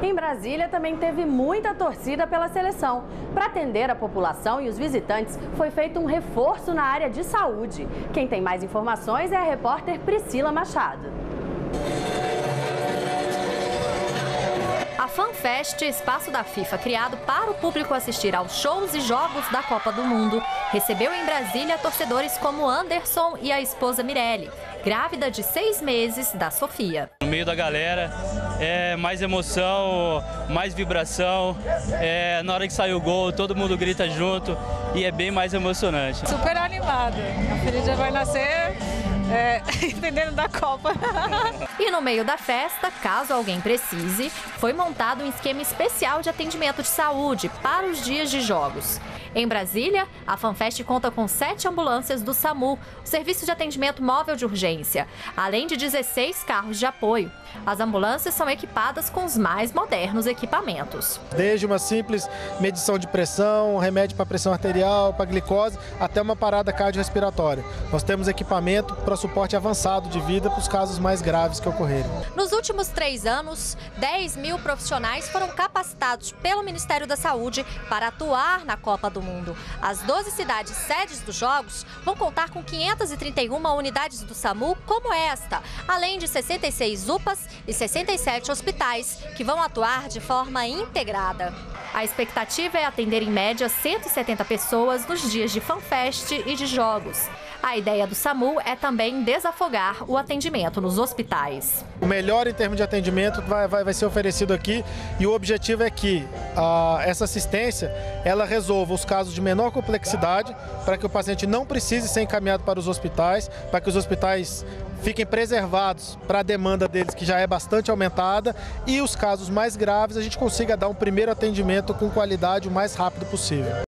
Em Brasília também teve muita torcida pela seleção. Para atender a população e os visitantes, foi feito um reforço na área de saúde. Quem tem mais informações é a repórter Priscila Machado. A Fan Fest, espaço da FIFA criado para o público assistir aos shows e jogos da Copa do Mundo, recebeu em Brasília torcedores como Anderson e a esposa Mirelle, grávida de 6 meses da Sofia. No meio da galera é mais emoção, mais vibração, na hora que sai o gol todo mundo grita junto e é bem mais emocionante. Super animado, a filha já vai nascer... entendendo da Copa. E no meio da festa, caso alguém precise, foi montado um esquema especial de atendimento de saúde para os dias de jogos. Em Brasília, a FanFest conta com 7 ambulâncias do SAMU, o Serviço de Atendimento Móvel de Urgência, além de 16 carros de apoio. As ambulâncias são equipadas com os mais modernos equipamentos. Desde uma simples medição de pressão, remédio para pressão arterial, para glicose, até uma parada cardiorrespiratória. Nós temos equipamento para suporte avançado de vida para os casos mais graves que ocorreram. Nos últimos 3 anos, 10 mil profissionais foram capacitados pelo Ministério da Saúde para atuar na Copa do Mundo. As 12 cidades sedes dos Jogos vão contar com 531 unidades do SAMU como esta, além de 66 UPAs e 67 hospitais que vão atuar de forma integrada. A expectativa é atender em média 170 pessoas nos dias de FanFest e de Jogos. A ideia do SAMU é também desafogar o atendimento nos hospitais. O melhor em termos de atendimento vai ser oferecido aqui e o objetivo é que essa assistência ela resolva os casos de menor complexidade para que o paciente não precise ser encaminhado para os hospitais, para que os hospitais fiquem preservados para a demanda deles, que já é bastante aumentada, e os casos mais graves a gente consiga dar um primeiro atendimento com qualidade o mais rápido possível.